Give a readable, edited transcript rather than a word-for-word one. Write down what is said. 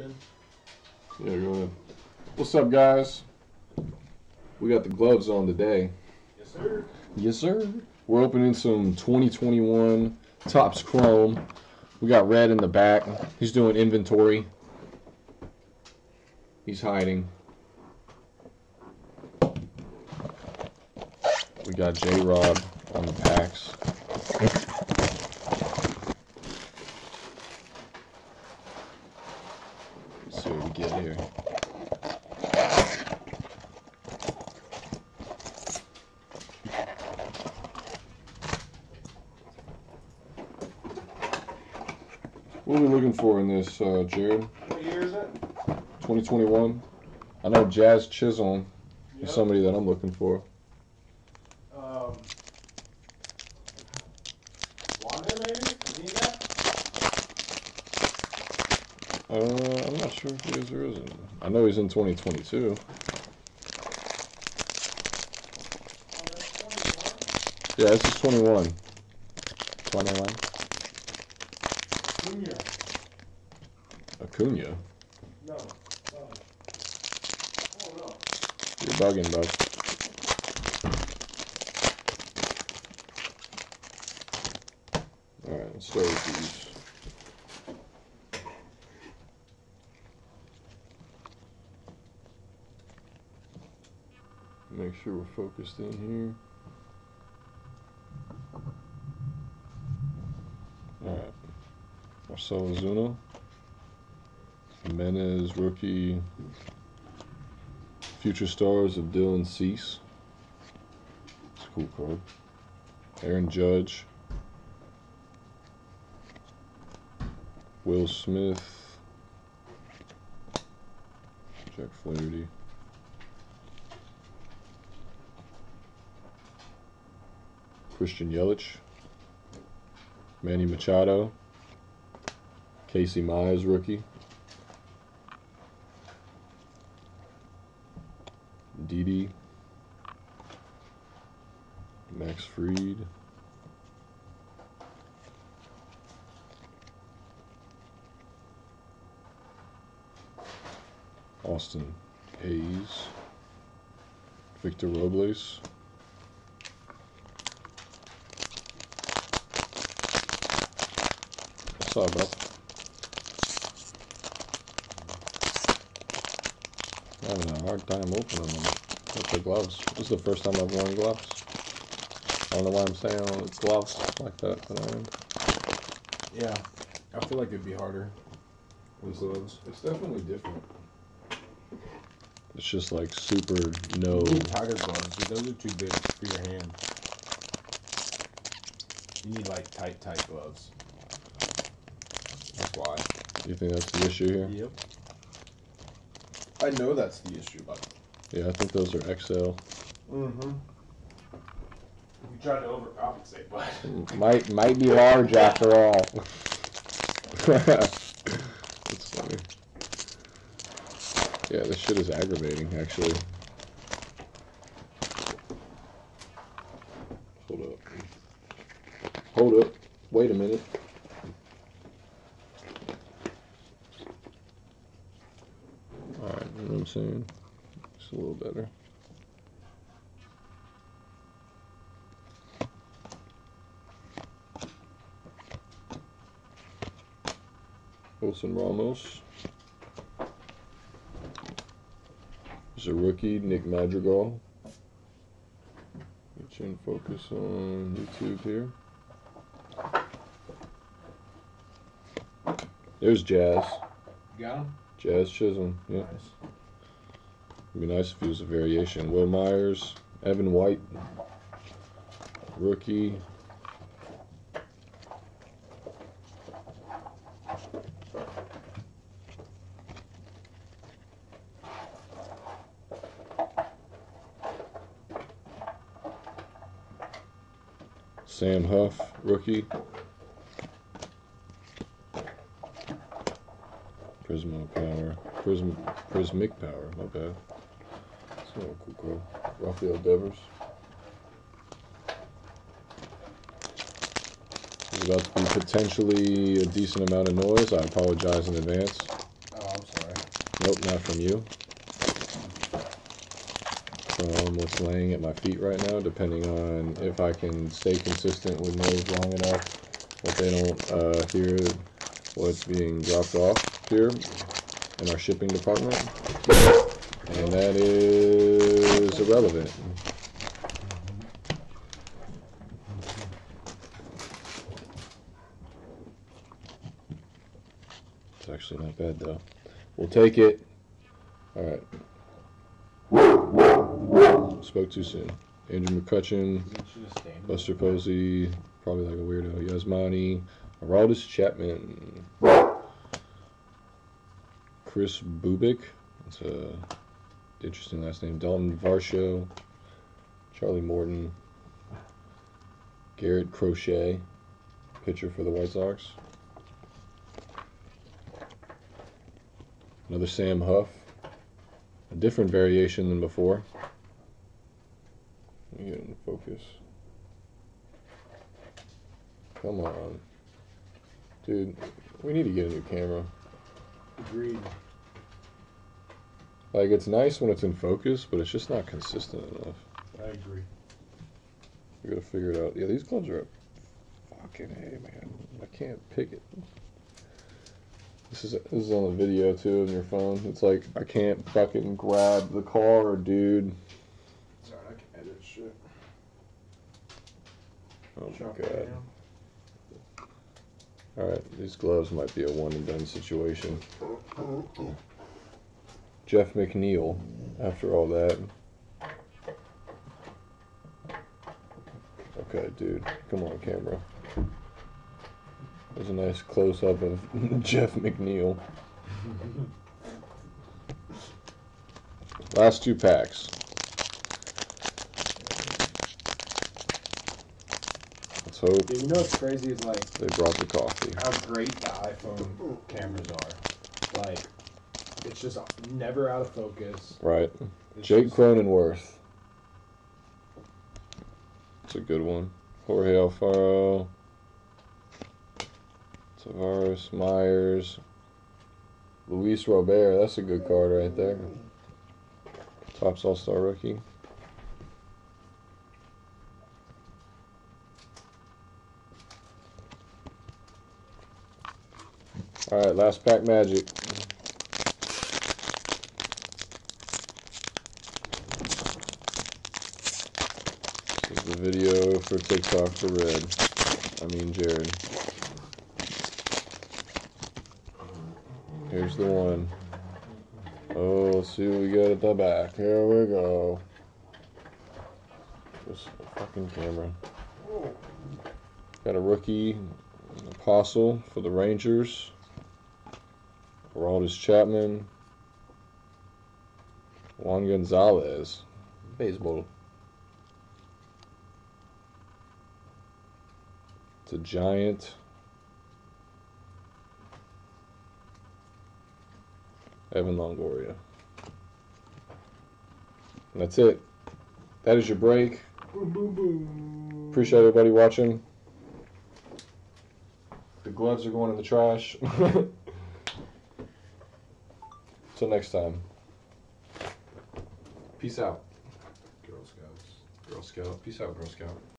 Good. Yeah, good. What's up, guys? We got the gloves on today. Yes, sir. Yes, sir. We're opening some 2021 Topps Chrome. We got Red in the back. He's doing inventory. He's hiding. We got J-Rob on the packs. Let's see what we get here. What are we looking for in this, Jared? What year is it? 2021. I know Jazz Chisholm is somebody that I'm looking for. Wanda, maybe? Is he that? I'm not sure if he is or isn't. I know he's in 2022. Yeah, this is 21. 21. Acuna. Acuna? No. Oh, no. You're bugging, bud. Alright, let's start with these. Make sure we're focused in here. Alright. Marcelo Zuno. Jimenez rookie. Future stars of Dylan Cease. It's a cool card. Aaron Judge. Will Smith. Jack Flaherty. Christian Yelich. Manny Machado. Casey Mize rookie. Didi, Max Fried, Austin Hayes, Victor Robles, what's up, bro? I'm having a hard time opening them with the gloves. This is the first time I've worn gloves. I don't know why I'm saying it's gloves like that, but I am. Yeah, I feel like it'd be harder with gloves. It's definitely different. It's just like super no. You need tighter gloves. Those are too big for your hand. You need like tight gloves. That's why. You think that's the issue here? Yep. I know that's the issue, but yeah, I think those are XL. Mm-hmm. We tried to overcompensate, but might be large after all. That's funny. Yeah, this shit is aggravating, actually. Hold up. Wait a minute. I'm saying it's a little better. Wilson Ramos. There's a rookie, Nick Madrigal. Get you in focus on YouTube here. There's Jazz. You got him? Jazz Chisholm, yeah. Nice. It'd be nice if it was a variation. Will Myers, Evan White, rookie. Sam Huff, rookie. Prismic power, my bad. That's not a cool card. Rafael Devers. There's about to be potentially a decent amount of noise. I apologize in advance. Oh, I'm sorry. Nope, not from you. I'm almost laying at my feet right now, depending on if I can stay consistent with those long enough that they don't hear what's being dropped off here in our shipping department. And that is irrelevant. It's actually not bad, though. We'll take it. All right. Spoke too soon. Andrew McCutchen, Buster Posey, probably like a weirdo. Yasmani, Aroldis Chapman, Chris Bubik, that's a interesting last name. Dalton Varsho, Charlie Morton, Garrett Crochet, pitcher for the White Sox. Another Sam Huff, a different variation than before. Let me get into focus. Come on. Dude, we need to get a new camera. Agreed. Like, it's nice when it's in focus, but it's just not consistent enough. I agree. We gotta figure it out. Yeah, these gloves are fucking hey, man. I can't pick it. This is on the video, too, on your phone. It's like, I can't fucking grab the car, dude. Shit. Oh my god. Alright, these gloves might be a one and done situation. Jeff McNeil, after all that. Okay, dude, come on, camera. There's a nice close up of Jeff McNeil. Last two packs. Dude, you know what's crazy is like they brought the coffee. How great the iPhone cameras are! Like it's just never out of focus. Right. It's Jake Cronenworth. It's a good one. Jorge Alfaro, Tavares, Myers, Luis Robert. That's a good card right there. Topps All-Star Rookie. Alright, last pack magic. This is the video for TikTok for Red. I mean Jared. Here's the one. Oh, let's see what we got at the back. Here we go. Just a fucking camera. Got a rookie, an Apostle for the Rangers. Aroldis Chapman, Juan Gonzalez, baseball. It's a Giant. Evan Longoria. And that's it. That is your break. Boom, boom, boom. Appreciate everybody watching. The gloves are going in the trash. Until next time. Peace out. Girl Scouts. Girl Scout. Peace out, Girl Scout.